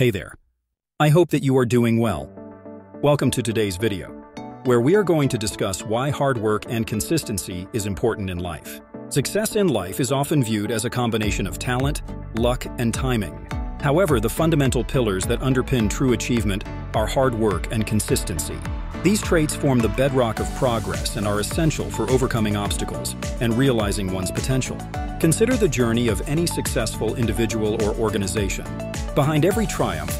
Hey there. I hope that you are doing well. Welcome to today's video, where we are going to discuss why hard work and consistency is important in life. Success in life is often viewed as a combination of talent, luck, and timing. However, the fundamental pillars that underpin true achievement are hard work and consistency. These traits form the bedrock of progress and are essential for overcoming obstacles and realizing one's potential. Consider the journey of any successful individual or organization. Behind every triumph,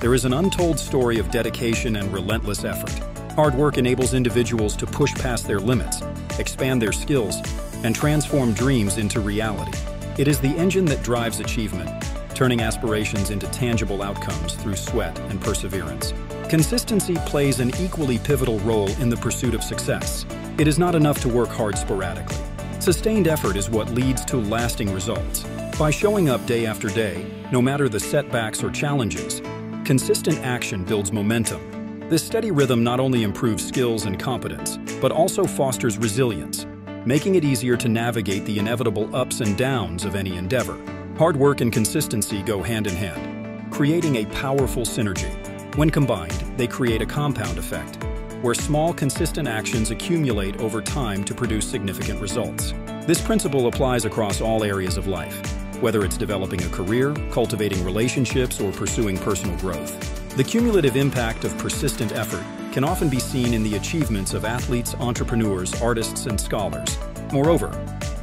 there is an untold story of dedication and relentless effort. Hard work enables individuals to push past their limits, expand their skills, and transform dreams into reality. It is the engine that drives achievement, turning aspirations into tangible outcomes through sweat and perseverance. Consistency plays an equally pivotal role in the pursuit of success. It is not enough to work hard sporadically. Sustained effort is what leads to lasting results. By showing up day after day, no matter the setbacks or challenges, consistent action builds momentum. This steady rhythm not only improves skills and competence, but also fosters resilience, making it easier to navigate the inevitable ups and downs of any endeavor. Hard work and consistency go hand in hand, creating a powerful synergy. When combined, they create a compound effect, where small, consistent actions accumulate over time to produce significant results. This principle applies across all areas of life, whether it's developing a career, cultivating relationships, or pursuing personal growth. The cumulative impact of persistent effort can often be seen in the achievements of athletes, entrepreneurs, artists, and scholars. Moreover,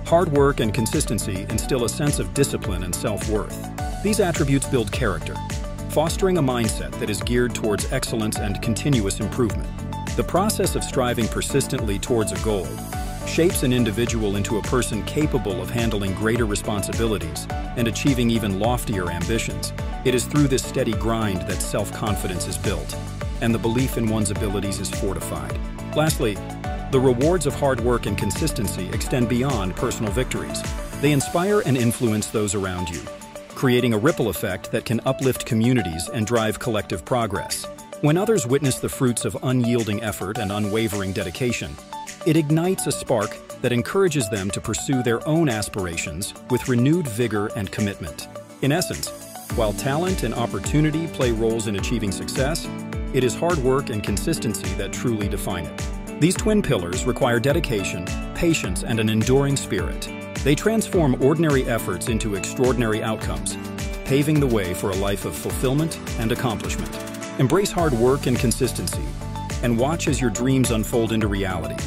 hard work and consistency instill a sense of discipline and self-worth. These attributes build character, fostering a mindset that is geared towards excellence and continuous improvement. The process of striving persistently towards a goal shapes an individual into a person capable of handling greater responsibilities and achieving even loftier ambitions. It is through this steady grind that self-confidence is built, and the belief in one's abilities is fortified. Lastly, the rewards of hard work and consistency extend beyond personal victories. They inspire and influence those around you, creating a ripple effect that can uplift communities and drive collective progress. When others witness the fruits of unyielding effort and unwavering dedication, it ignites a spark that encourages them to pursue their own aspirations with renewed vigor and commitment. In essence, while talent and opportunity play roles in achieving success, it is hard work and consistency that truly define it. These twin pillars require dedication, patience, and an enduring spirit. They transform ordinary efforts into extraordinary outcomes, paving the way for a life of fulfillment and accomplishment. Embrace hard work and consistency, and watch as your dreams unfold into reality.